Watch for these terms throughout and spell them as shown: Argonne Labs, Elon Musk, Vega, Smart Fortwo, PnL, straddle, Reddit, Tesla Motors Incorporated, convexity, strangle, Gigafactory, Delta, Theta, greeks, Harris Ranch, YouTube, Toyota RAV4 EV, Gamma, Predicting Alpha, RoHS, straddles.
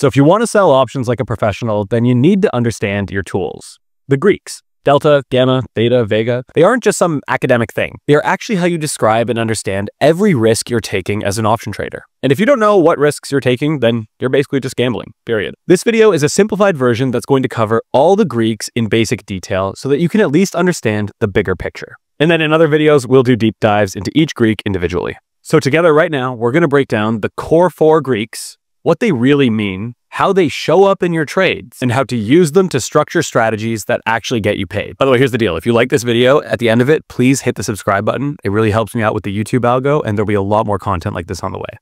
So if you want to sell options like a professional, then you need to understand your tools. The Greeks, Delta, Gamma, Theta, Vega, they aren't just some academic thing. They are actually how you describe and understand every risk you're taking as an option trader. And if you don't know what risks you're taking, then you're basically just gambling, period. This video is a simplified version that's going to cover all the Greeks in basic detail so that you can at least understand the bigger picture. And then in other videos, we'll do deep dives into each Greek individually. So together right now, we're going to break down the core four Greeks, what they really mean, how they show up in your trades, and how to use them to structure strategies that actually get you paid. By the way, here's the deal. If you like this video, at the end of it, please hit the subscribe button. It really helps me out with the YouTube algo, and there'll be a lot more content like this on the way.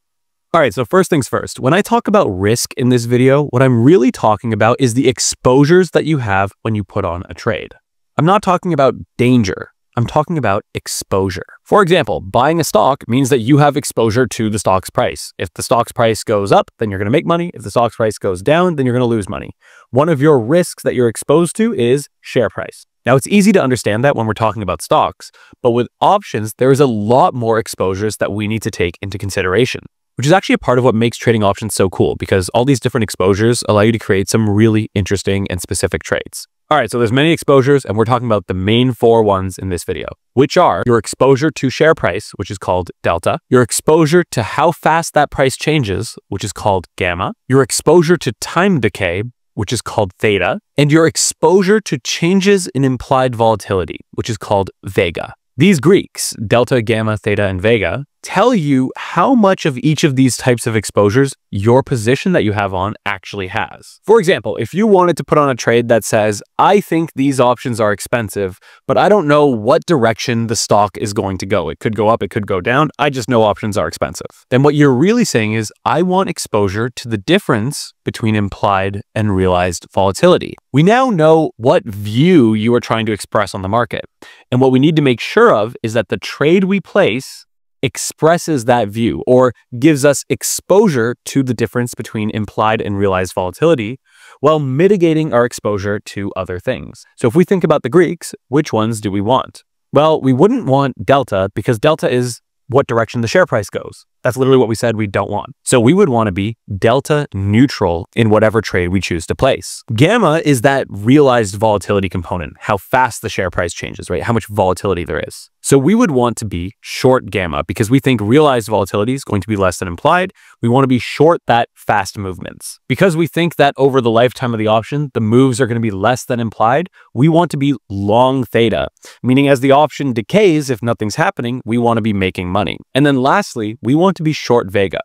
All right, so first things first, when I talk about risk in this video, what I'm really talking about is the exposures that you have when you put on a trade. I'm not talking about danger. I'm talking about exposure. For example, buying a stock means that you have exposure to the stock's price. If the stock's price goes up, then you're going to make money. If the stock's price goes down, then you're going to lose money. One of your risks that you're exposed to is share price. Now, it's easy to understand that when we're talking about stocks, but with options, there is a lot more exposures that we need to take into consideration, which is actually a part of what makes trading options so cool, because all these different exposures allow you to create some really interesting and specific trades. All right, so there's many exposures, and we're talking about the main four ones in this video, which are your exposure to share price, which is called delta, your exposure to how fast that price changes, which is called gamma, your exposure to time decay, which is called theta, and your exposure to changes in implied volatility, which is called vega. These Greeks, delta, gamma, theta, and vega, tell you how much of each of these types of exposures your position that you have on actually has. For example, if you wanted to put on a trade that says, I think these options are expensive, but I don't know what direction the stock is going to go. It could go up, it could go down. I just know options are expensive. Then what you're really saying is, I want exposure to the difference between implied and realized volatility. We now know what view you are trying to express on the market. And what we need to make sure of is that the trade we place expresses that view, or gives us exposure to the difference between implied and realized volatility while mitigating our exposure to other things. So if we think about the Greeks, which ones do we want? Well, we wouldn't want delta, because delta is what direction the share price goes. That's literally what we said we don't want. So we would want to be delta neutral in whatever trade we choose to place. Gamma is that realized volatility component, how fast the share price changes, right? How much volatility there is. So we would want to be short gamma, because we think realized volatility is going to be less than implied. We want to be short that fast movements. Because we think that over the lifetime of the option, the moves are going to be less than implied, we want to be long theta, meaning as the option decays, if nothing's happening, we want to be making money. And then lastly, we want to be short vega,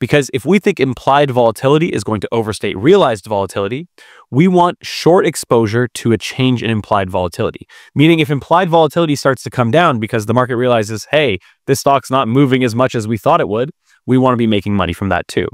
because if we think implied volatility is going to overstate realized volatility, we want short exposure to a change in implied volatility. Meaning if implied volatility starts to come down because the market realizes, hey, this stock's not moving as much as we thought it would, we want to be making money from that too.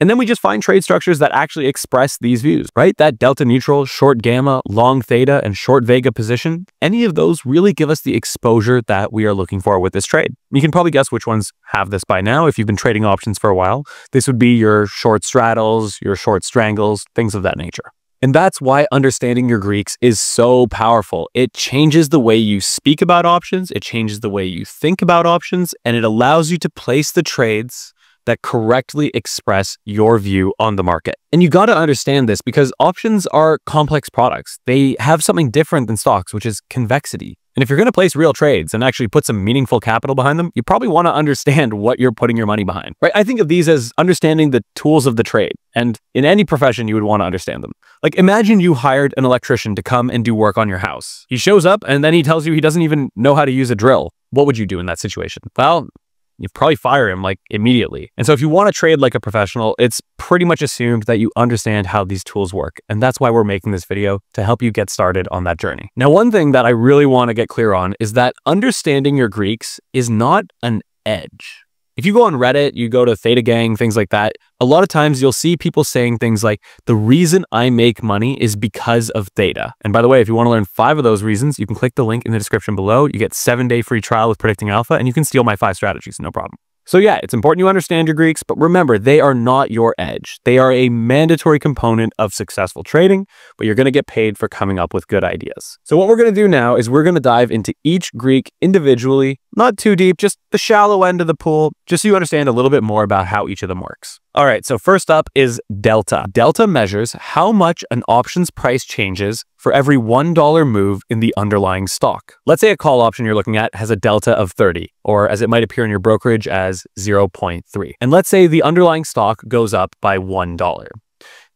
And then we just find trade structures that actually express these views, right? That delta neutral, short gamma, long theta, and short vega position, any of those really give us the exposure that we are looking for with this trade. You can probably guess which ones have this by now. If you've been trading options for a while, this would be your short straddles, your short strangles, things of that nature. And that's why understanding your Greeks is so powerful. It changes the way you speak about options, it changes the way you think about options, and it allows you to place the trades that correctly express your view on the market. And you got to understand this, because options are complex products. They have something different than stocks, which is convexity. And if you're going to place real trades and actually put some meaningful capital behind them, you probably want to understand what you're putting your money behind, right? I think of these as understanding the tools of the trade. And in any profession, you would want to understand them. Like, imagine you hired an electrician to come and do work on your house. He shows up and then he tells you he doesn't even know how to use a drill. What would you do in that situation? Well, you probably fire him like immediately. And so if you want to trade like a professional, it's pretty much assumed that you understand how these tools work. And that's why we're making this video, to help you get started on that journey. Now, one thing that I really want to get clear on is that understanding your Greeks is not an edge. If you go on Reddit, you go to Theta Gang, things like that, a lot of times you'll see people saying things like, the reason I make money is because of Theta. And by the way, if you want to learn 5 of those reasons, you can click the link in the description below. You get 7-day free trial with Predicting Alpha, and you can steal my 5 strategies, no problem. So yeah, it's important you understand your Greeks, but remember, they are not your edge. They are a mandatory component of successful trading, but you're going to get paid for coming up with good ideas. So what we're going to do now is we're going to dive into each Greek individually, not too deep, just the shallow end of the pool, just so you understand a little bit more about how each of them works. All right, so first up is Delta. Delta measures how much an option's price changes for every $1 move in the underlying stock. Let's say a call option you're looking at has a delta of 30, or as it might appear in your brokerage as 0.3. And let's say the underlying stock goes up by $1.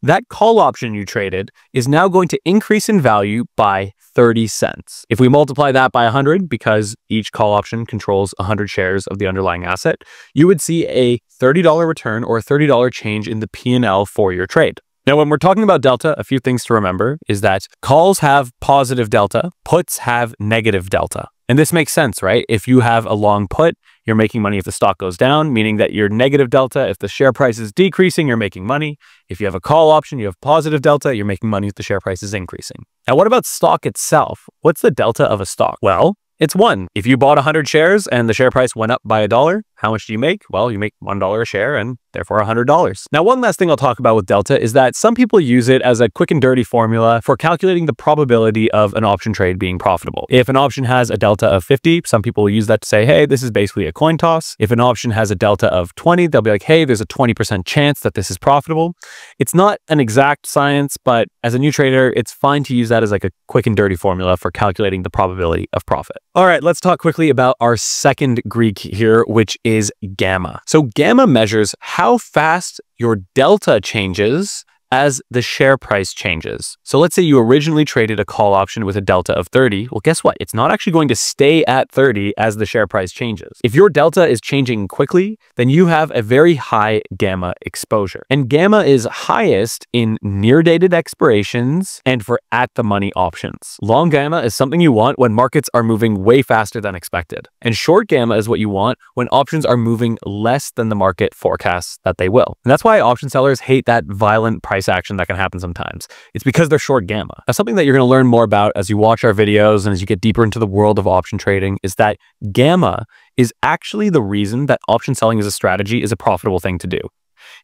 That call option you traded is now going to increase in value by 30 cents. If we multiply that by 100, because each call option controls 100 shares of the underlying asset, you would see a $30 return or a $30 change in the P&L for your trade. Now, when we're talking about delta, a few things to remember is that calls have positive delta, puts have negative delta. And this makes sense, right? If you have a long put, you're making money if the stock goes down, meaning that your negative delta, if the share price is decreasing, you're making money. If you have a call option, you have positive delta, you're making money if the share price is increasing. Now, what about stock itself? What's the delta of a stock? Well, it's one. If you bought 100 shares and the share price went up by $1, how much do you make? Well, you make $1 a share and therefore $100. Now, one last thing I'll talk about with delta is that some people use it as a quick and dirty formula for calculating the probability of an option trade being profitable. If an option has a delta of 50, some people will use that to say, hey, this is basically a coin toss. If an option has a delta of 20, they'll be like, hey, there's a 20% chance that this is profitable. It's not an exact science, but as a new trader, it's fine to use that as like a quick and dirty formula for calculating the probability of profit. All right, let's talk quickly about our second Greek here, which is gamma. So gamma measures how fast your delta changes as the share price changes. So let's say you originally traded a call option with a delta of 30. Well, guess what? It's not actually going to stay at 30 as the share price changes. If your delta is changing quickly, then you have a very high gamma exposure. And gamma is highest in near-dated expirations and for at-the-money options. Long gamma is something you want when markets are moving way faster than expected. And short gamma is what you want when options are moving less than the market forecasts that they will. And that's why option sellers hate that violent price action that can happen sometimes. It's because they're short gamma. Now, something that you're going to learn more about as you watch our videos and as you get deeper into the world of option trading is that gamma is actually the reason that option selling as a strategy is a profitable thing to do.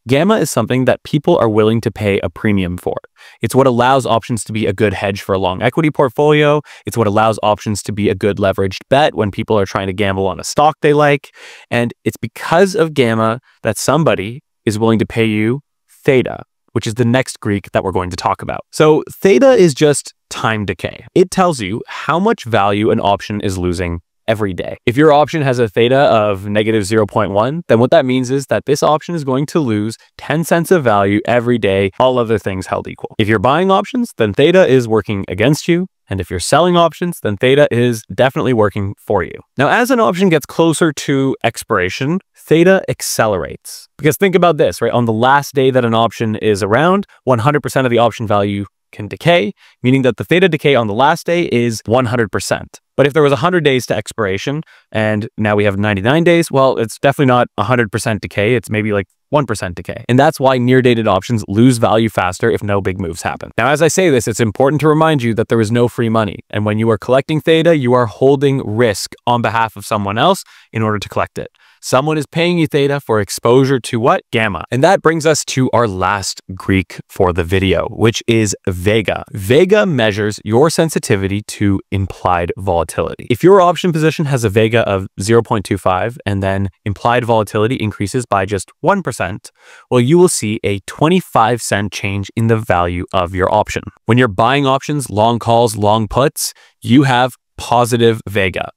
Gamma is something that people are willing to pay a premium for. It's what allows options to be a good hedge for a long equity portfolio. It's what allows options to be a good leveraged bet when people are trying to gamble on a stock they like. And it's because of gamma that somebody is willing to pay you theta, which is the next Greek that we're going to talk about. So theta is just time decay. It tells you how much value an option is losing every day. If your option has a theta of negative 0.1, then what that means is that this option is going to lose 10 cents of value every day, all other things held equal. If you're buying options, then theta is working against you. And if you're selling options, then theta is definitely working for you. Now, as an option gets closer to expiration, theta accelerates. Because think about this, right? On the last day that an option is around, 100% of the option value can decay, meaning that the theta decay on the last day is 100%. But if there was 100 days to expiration and now we have 99 days, well, it's definitely not 100% decay. It's maybe like 1% decay. And that's why near-dated options lose value faster if no big moves happen. Now, as I say this, it's important to remind you that there is no free money. And when you are collecting theta, you are holding risk on behalf of someone else in order to collect it. Someone is paying you theta for exposure to what? Gamma. And that brings us to our last Greek for the video, which is Vega. Vega measures your sensitivity to implied volatility. If your option position has a Vega of 0.25 and then implied volatility increases by just 1%, well, you will see a 25 cent change in the value of your option. When you're buying options, long calls, long puts, you have positive Vega.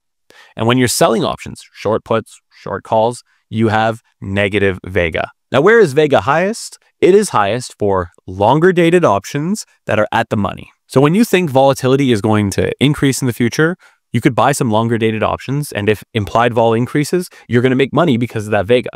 And when you're selling options, short puts, short calls, you have negative Vega. Now, where is Vega highest? It is highest for longer dated options that are at the money. So when you think volatility is going to increase in the future, you could buy some longer dated options. And if implied vol increases, you're going to make money because of that Vega.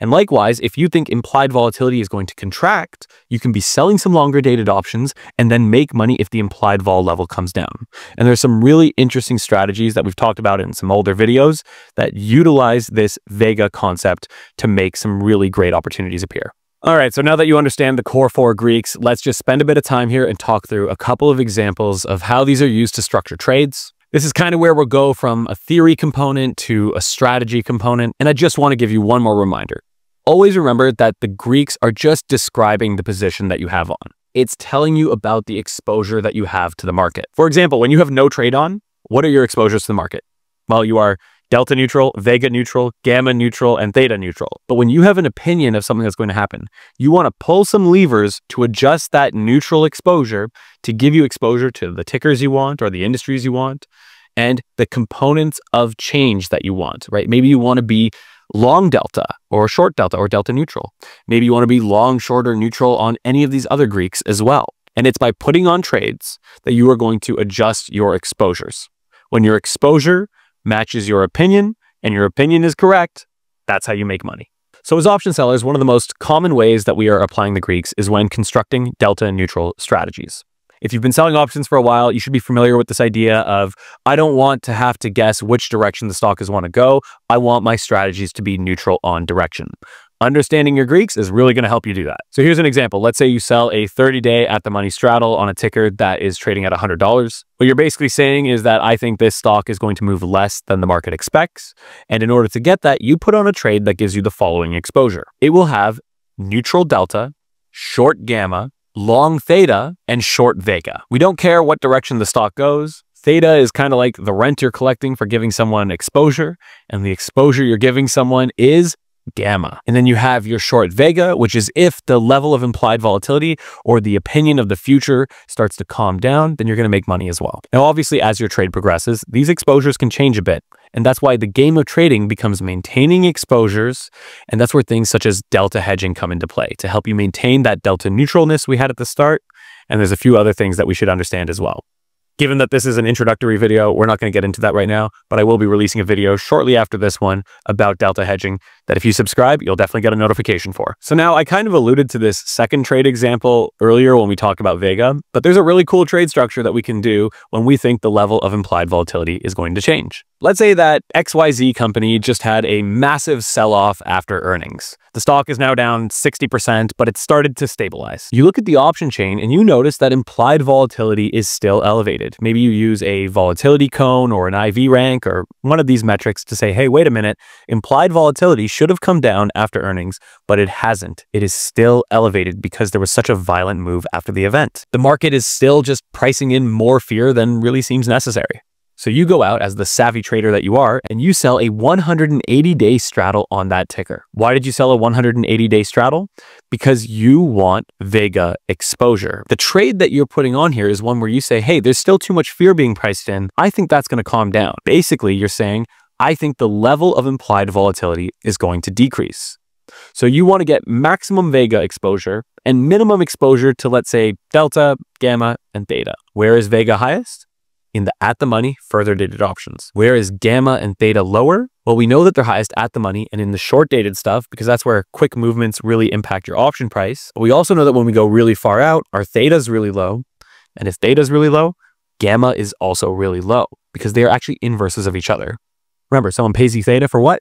And likewise, if you think implied volatility is going to contract, you can be selling some longer dated options and then make money if the implied vol level comes down. And there's some really interesting strategies that we've talked about in some older videos that utilize this Vega concept to make some really great opportunities appear. All right, so now that you understand the core four Greeks, let's just spend a bit of time here and talk through a couple of examples of how these are used to structure trades. This is kind of where we'll go from a theory component to a strategy component. And I just want to give you one more reminder. Always remember that the Greeks are just describing the position that you have on. It's telling you about the exposure that you have to the market. For example, when you have no trade on, what are your exposures to the market? Well, you are delta neutral, vega neutral, gamma neutral, and theta neutral. But when you have an opinion of something that's going to happen, you want to pull some levers to adjust that neutral exposure to give you exposure to the tickers you want or the industries you want and the components of change that you want, right? Maybe you want to be long delta or short delta or delta neutral. Maybe you want to be long, short, or neutral on any of these other Greeks as well. And it's by putting on trades that you are going to adjust your exposures. When your exposure matches your opinion and your opinion is correct, that's how you make money. So as option sellers, one of the most common ways that we are applying the Greeks is when constructing delta neutral strategies. If you've been selling options for a while, you should be familiar with this idea of, I don't want to have to guess which direction the stock is want to go. I want my strategies to be neutral on direction. Understanding your Greeks is really going to help you do that. So here's an example. Let's say you sell a 30-day at the money straddle on a ticker that is trading at $100. What you're basically saying is that I think this stock is going to move less than the market expects. And in order to get that, you put on a trade that gives you the following exposure. It will have neutral delta, short gamma, long theta, and short vega. We don't care what direction the stock goes. Theta is kind of like the rent you're collecting for giving someone exposure, and the exposure you're giving someone is gamma. And then you have your short vega, which is if the level of implied volatility or the opinion of the future starts to calm down, then you're going to make money as well. Now, obviously, as your trade progresses, these exposures can change a bit. And that's why the game of trading becomes maintaining exposures. And that's where things such as delta hedging come into play to help you maintain that delta neutralness we had at the start. And there's a few other things that we should understand as well. Given that this is an introductory video, we're not going to get into that right now, but I will be releasing a video shortly after this one about delta hedging that if you subscribe, you'll definitely get a notification for. So now I kind of alluded to this second trade example earlier when we talked about Vega, but there's a really cool trade structure that we can do when we think the level of implied volatility is going to change. Let's say that XYZ company just had a massive sell-off after earnings. The stock is now down 60%, but it started to stabilize. You look at the option chain and you notice that implied volatility is still elevated. Maybe you use a volatility cone or an IV rank or one of these metrics to say, hey, wait a minute, implied volatility should have come down after earnings, but it hasn't. It is still elevated because there was such a violent move after the event. The market is still just pricing in more fear than really seems necessary. So you go out as the savvy trader that you are and you sell a 180-day straddle on that ticker. Why did you sell a 180-day straddle? Because you want Vega exposure. The trade that you're putting on here is one where you say, hey, there's still too much fear being priced in. I think that's going to calm down. Basically, you're saying, I think the level of implied volatility is going to decrease. So you want to get maximum Vega exposure and minimum exposure to, let's say, delta, gamma, and theta. Where is Vega highest? In the at the money further dated options. Where is gamma and theta lower? Well, we know that they're highest at the money and in the short dated stuff because that's where quick movements really impact your option price. But we also know that when we go really far out, our theta is really low. And if theta is really low, gamma is also really low because they are actually inverses of each other. Remember, someone pays you theta for what?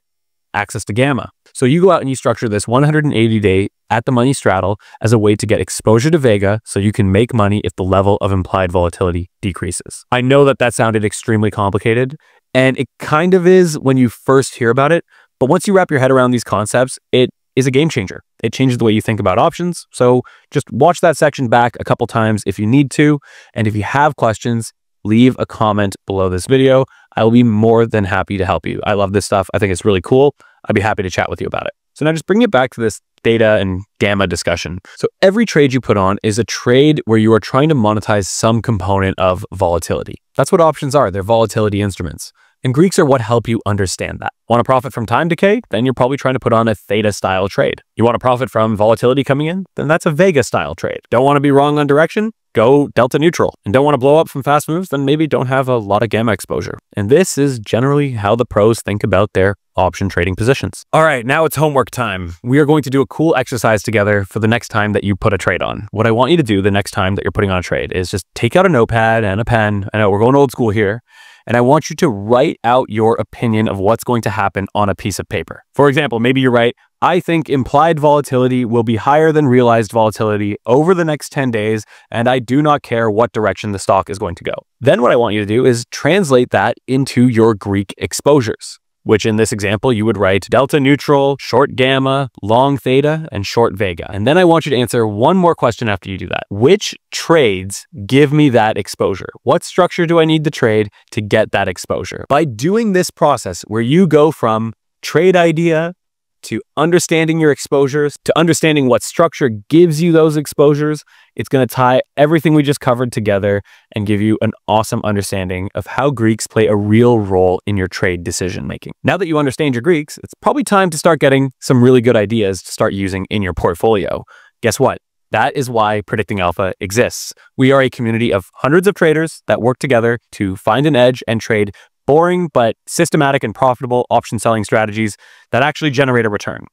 Access to gamma. So you go out and you structure this 180-day at the money straddle as a way to get exposure to Vega so you can make money if the level of implied volatility decreases. I know that that sounded extremely complicated, and it kind of is when you first hear about it, but once you wrap your head around these concepts, it is a game changer. It changes the way you think about options. So just watch that section back a couple times if you need to, and if you have questions, leave a comment below this video. I will be more than happy to help you. I love this stuff. I think it's really cool. I'd be happy to chat with you about it. So now just bringing it back to this theta and gamma discussion. So every trade you put on is a trade where you are trying to monetize some component of volatility. That's what options are. They're volatility instruments. And Greeks are what help you understand that. Want to profit from time decay? Then you're probably trying to put on a theta style trade. You want to profit from volatility coming in? Then that's a vega style trade. Don't want to be wrong on direction? Go delta neutral. And don't want to blow up from fast moves? Then maybe don't have a lot of gamma exposure. And this is generally how the pros think about their option trading positions. All right, now it's homework time. We are going to do a cool exercise together for the next time that you put a trade on. What I want you to do the next time that you're putting on a trade is just take out a notepad and a pen. I know we're going old school here. And I want you to write out your opinion of what's going to happen on a piece of paper. For example, maybe you write, I think implied volatility will be higher than realized volatility over the next 10 days, and I do not care what direction the stock is going to go. Then what I want you to do is translate that into your Greek exposures. which in this example you would write delta neutral, short gamma, long theta, and short vega. And then I want you to answer one more question after you do that. Which trades give me that exposure? What structure do I need to trade to get that exposure? By doing this process where you go from trade idea to understanding your exposures, to understanding what structure gives you those exposures, it's going to tie everything we just covered together and give you an awesome understanding of how Greeks play a real role in your trade decision making. Now that you understand your Greeks, it's probably time to start getting some really good ideas to start using in your portfolio. Guess what? That is why Predicting Alpha exists. We are a community of hundreds of traders that work together to find an edge and trade boring but systematic and profitable option selling strategies that actually generate a return.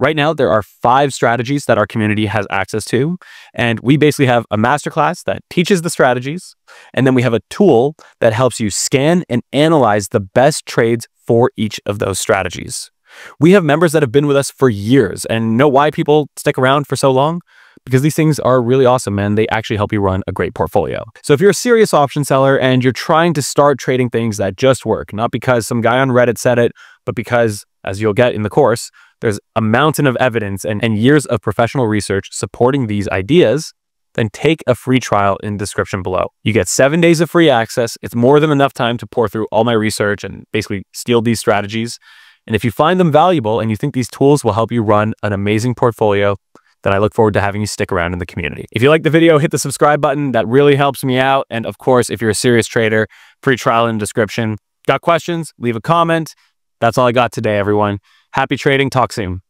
Right now, there are 5 strategies that our community has access to, and we basically have a masterclass that teaches the strategies, and then we have a tool that helps you scan and analyze the best trades for each of those strategies. We have members that have been with us for years, and know why people stick around for so long? Because these things are really awesome and they actually help you run a great portfolio. So if you're a serious option seller and you're trying to start trading things that just work, not because some guy on Reddit said it, but because, as you'll get in the course, there's a mountain of evidence and years of professional research supporting these ideas, then take a free trial in the description below. You get 7 days of free access. It's more than enough time to pour through all my research and basically steal these strategies. And if you find them valuable and you think these tools will help you run an amazing portfolio, then I look forward to having you stick around in the community. If you like the video, hit the subscribe button. That really helps me out. And of course, if you're a serious trader, free trial in the description. Got questions? Leave a comment. That's all I got today, everyone. Happy trading. Talk soon.